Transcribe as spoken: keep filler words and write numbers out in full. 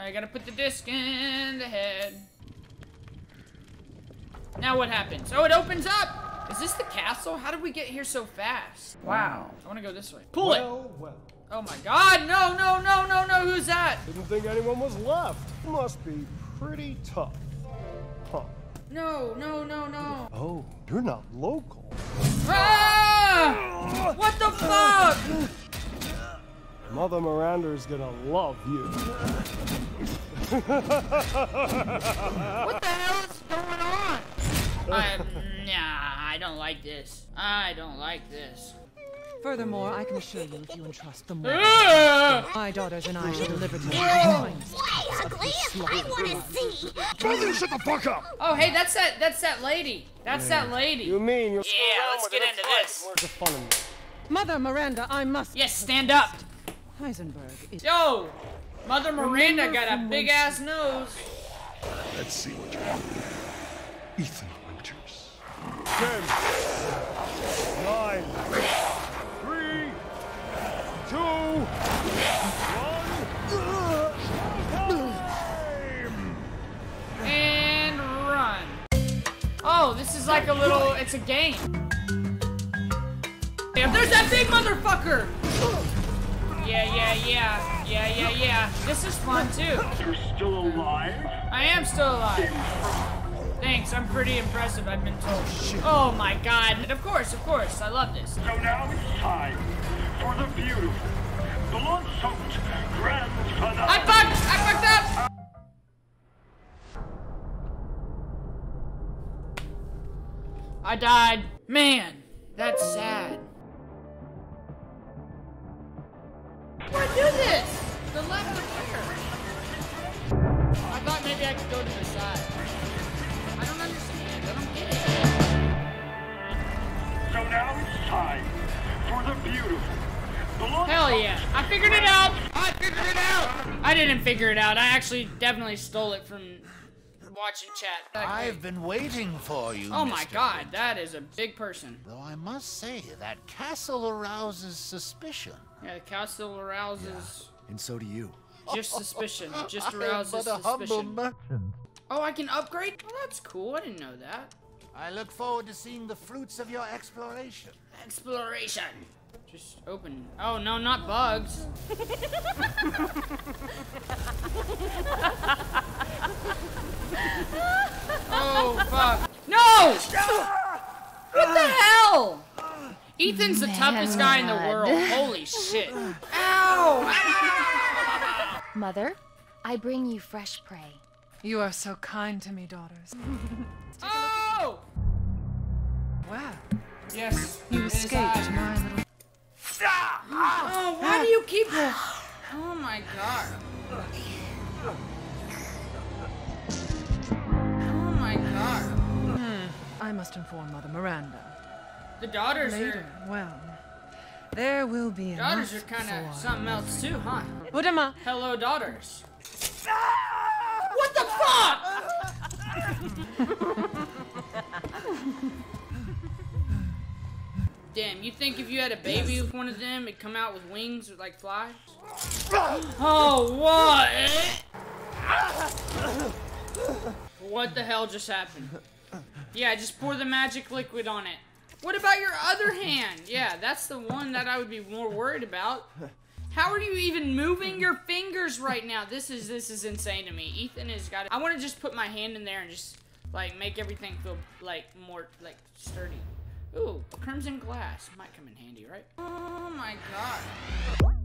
I gotta put the disc in the head. Now what happens? Oh, it opens up! Is this the castle? How did we get here so fast? Wow. I wanna go this way. Pull it! Well, well. Oh my god, no, no, no, no, no, who's that? Didn't think anyone was left. Must be pretty tough. Huh. No, no, no, no. Oh, you're not local. Ah! What the fuck? Mother Miranda's gonna love you. What the hell is going on? I, nah, I don't like this. I don't like this. Furthermore, I can assure you, if you entrust them more, my daughters and I shall deliver to you. I want to see. Tell you to shut the fuck up. Oh, hey, that's that. That's that lady. That's yeah. that lady. You mean you're? Yeah, let's get into this. Where's the fun in this? Mother Miranda, I must. Yes, stand up. Heisenberg is. Yo, Mother Miranda Remember got a big ass nose. Let's see what you're doing, Ethan Winters. Ten, nine. Two, one, time. And run. Oh, this is like a little, it's a game. If there's that big motherfucker! Yeah, yeah, yeah, yeah, yeah, yeah. This is fun too. You're still alive? I am still alive. Thanks, I'm pretty impressive, I've been told. Oh my god. And of course, of course, I love this. So now it's time for the beautiful, blood-soaked grand finale. I fucked! I fucked up! I died. Man, that's sad. How do I do this? The left or here? I thought maybe I could go to the side. I don't understand. I don't get it. So now it's time for the beautiful. Hell yeah. I figured it out. I figured it out. I didn't figure it out. I actually definitely stole it from watching chat. Okay. I've been waiting for you. Oh my god, that is a big person. Though I must say, that castle arouses suspicion. Yeah, the castle arouses. Yeah. And so do you. Just suspicion. Just arouses I am but a suspicion. Humble merchant. Oh, I can upgrade? Well, that's cool. I didn't know that. I look forward to seeing the fruits of your exploration. Exploration. Just open. Oh, no, not bugs. Oh, fuck. No! What the hell? Ethan's the Man. toughest guy in the world. Holy shit. Ow! Ah! Mother, I bring you fresh prey. You are so kind to me, daughters. Oh! Wow. Yes. You escaped my little. Oh, why do you keep? Oh my god. Oh my god. Hmm. I must inform Mother Miranda. The daughters Later, are. Well, there will be. Daughters are kind of something else too, huh? What am I? Hello, daughters. What the fuck? Damn, you think if you had a baby with one of them, it'd come out with wings or like flies? Oh, what? What the hell just happened? Yeah, just pour the magic liquid on it. What about your other hand? Yeah, that's the one that I would be more worried about. How are you even moving your fingers right now? This is this is insane to me. Ethan has got it. I want to just put my hand in there and just like make everything feel like more like sturdy. Ooh, crimson glass might come in handy, right? Oh my god.